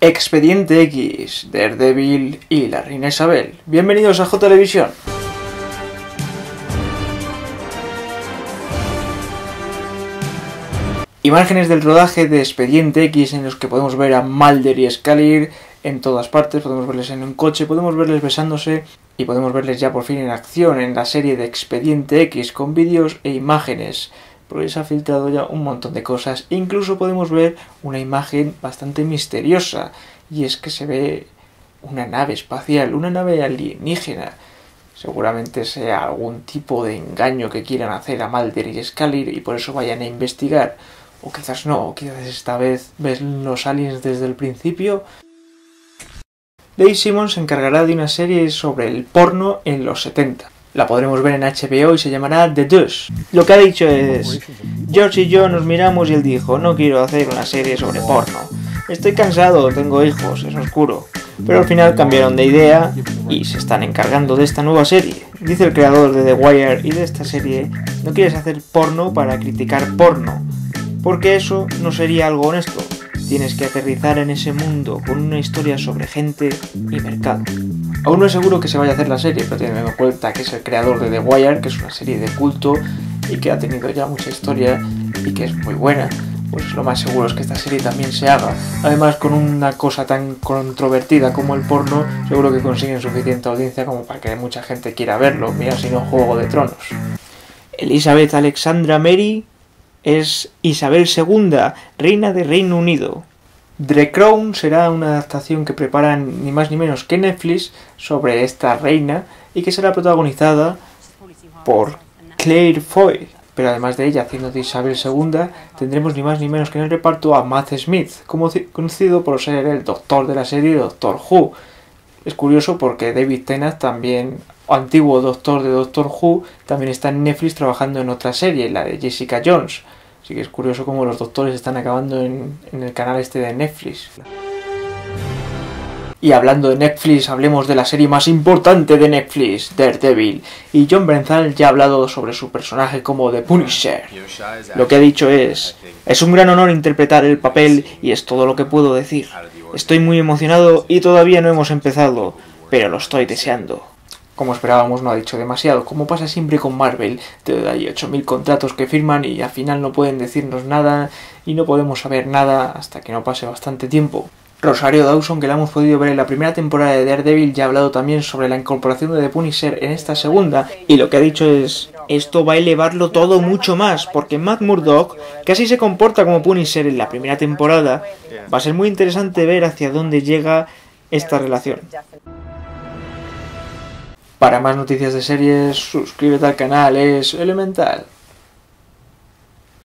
Expediente X, Daredevil y la Reina Isabel. Bienvenidos a J-Televisión. Imágenes del rodaje de Expediente X en los que podemos ver a Mulder y Escalir en todas partes, podemos verles en un coche, podemos verles besándose y podemos verles ya por fin en acción en la serie de Expediente X con vídeos e imágenes. Porque se ha filtrado ya un montón de cosas. Incluso podemos ver una imagen bastante misteriosa. Y es que se ve una nave espacial, una nave alienígena. Seguramente sea algún tipo de engaño que quieran hacer a Mulder y Scully y por eso vayan a investigar. O quizás no, o quizás esta vez ves los aliens desde el principio. Dave Simmons se encargará de una serie sobre el porno en los 70. La podremos ver en HBO y se llamará The Dush. Lo que ha dicho es: George y yo nos miramos y él dijo, no quiero hacer una serie sobre porno. Estoy cansado, tengo hijos, es oscuro. Pero al final cambiaron de idea y se están encargando de esta nueva serie. Dice el creador de The Wire y de esta serie, no quieres hacer porno para criticar porno, porque eso no sería algo honesto. Tienes que aterrizar en ese mundo con una historia sobre gente y mercado. Aún no es seguro que se vaya a hacer la serie, pero teniendo en cuenta que es el creador de The Wire, que es una serie de culto y que ha tenido ya mucha historia y que es muy buena, pues lo más seguro es que esta serie también se haga. Además, con una cosa tan controvertida como el porno, seguro que consiguen suficiente audiencia como para que mucha gente quiera verlo, mira si no Juego de Tronos. Elizabeth Alexandra Mary es Isabel II, reina de Reino Unido. The Crown será una adaptación que preparan ni más ni menos que Netflix sobre esta reina y que será protagonizada por Claire Foy. Pero además de ella haciendo de Isabel II, tendremos ni más ni menos que en el reparto a Matt Smith, conocido por ser el doctor de la serie Doctor Who. Es curioso porque David Tennant, también antiguo doctor de Doctor Who, también está en Netflix trabajando en otra serie, la de Jessica Jones. Así que es curioso cómo los doctores están acabando en el canal este de Netflix. Y hablando de Netflix, hablemos de la serie más importante de Netflix, Daredevil. Y Jon Bernthal ya ha hablado sobre su personaje como The Punisher. Lo que ha dicho es un gran honor interpretar el papel y es todo lo que puedo decir. Estoy muy emocionado y todavía no hemos empezado, pero lo estoy deseando. Como esperábamos, no ha dicho demasiado, como pasa siempre con Marvel. Hay 8000 contratos que firman y al final no pueden decirnos nada y no podemos saber nada hasta que no pase bastante tiempo. Rosario Dawson, que la hemos podido ver en la primera temporada de Daredevil, ya ha hablado también sobre la incorporación de The Punisher en esta segunda, y lo que ha dicho es, esto va a elevarlo todo mucho más, porque Matt Murdock casi se comporta como Punisher en la primera temporada. Va a ser muy interesante ver hacia dónde llega esta relación. Para más noticias de series, suscríbete al canal, es elemental.